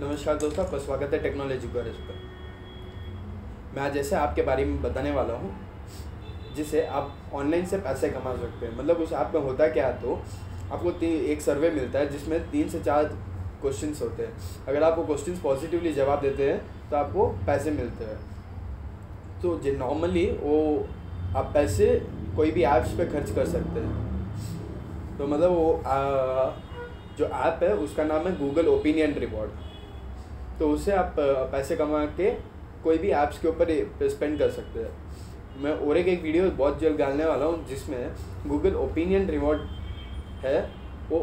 नमस्कार दोस्तों, आपका स्वागत है टेक्नोलॉजी गैरेज पर। मैं आज ऐसे आपके बारे में बताने वाला हूँ जिसे आप ऑनलाइन से पैसे कमा सकते हैं। मतलब उस ऐप में होता क्या, तो आपको एक सर्वे मिलता है जिसमें 3 से 4 क्वेश्चंस होते हैं। अगर आपको क्वेश्चंस पॉजिटिवली जवाब देते हैं तो आपको पैसे मिलते हैं। तो जो नॉर्मली वो आप पैसे कोई भी ऐप्स पर खर्च कर सकते हैं। तो मतलब वो जो ऐप है उसका नाम है गूगल ओपिनियन रिवॉर्ड। तो उससे आप पैसे कमा के कोई भी ऐप्स के ऊपर स्पेंड कर सकते हैं। मैं और एक वीडियो बहुत जल्द डालने वाला हूँ जिसमें गूगल ओपिनियन रिवॉर्ड है, वो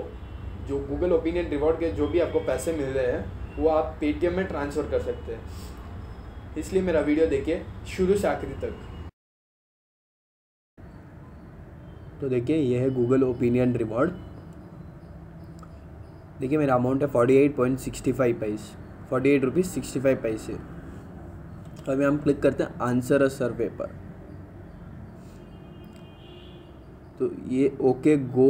जो गूगल ओपिनियन रिवॉर्ड के जो भी आपको पैसे मिल रहे हैं वो आप पेटीएम में ट्रांसफ़र कर सकते हैं। इसलिए मेरा वीडियो देखिए शुरू से आखिरी तक। तो देखिए यह है गूगल ओपिनियन रिवॉर्ड। देखिए मेरा अमाउंट है 48 रुपीज़ 65 पैसे। अभी हम क्लिक करते हैं आंसर अ सर्वे पर। तो ये ओके गो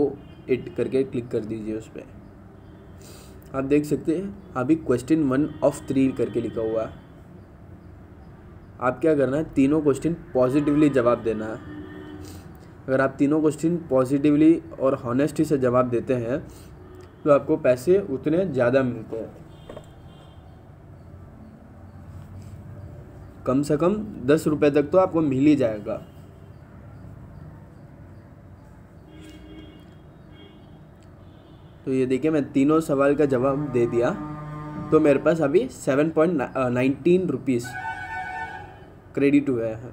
इट करके क्लिक कर दीजिए। उस पर आप देख सकते हैं अभी क्वेश्चन 1 ऑफ 3 करके लिखा हुआ है। आप क्या करना है, तीनों क्वेश्चन पॉजिटिवली जवाब देना है। अगर आप तीनों क्वेश्चन पॉजिटिवली और हॉनेस्टी से जवाब देते हैं तो आपको पैसे उतने ज़्यादा मिलते हैं, कम से कम 10 रुपये तक तो आपको मिल ही जाएगा। तो ये देखिए मैं तीनों सवाल का जवाब दे दिया तो मेरे पास अभी 7.19 रुपीज़ क्रेडिट हुआ है।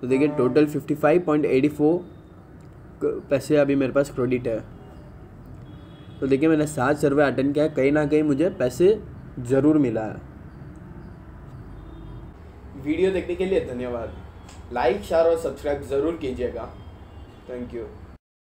तो देखिए टोटल 55.84 पैसे अभी मेरे पास क्रेडिट है। तो देखिए मैंने 7 सर्वे अटेंड किया, कहीं ना कहीं मुझे पैसे ज़रूर मिला है। वीडियो देखने के लिए धन्यवाद। लाइक, शेयर और सब्सक्राइब ज़रूर कीजिएगा। Thank you.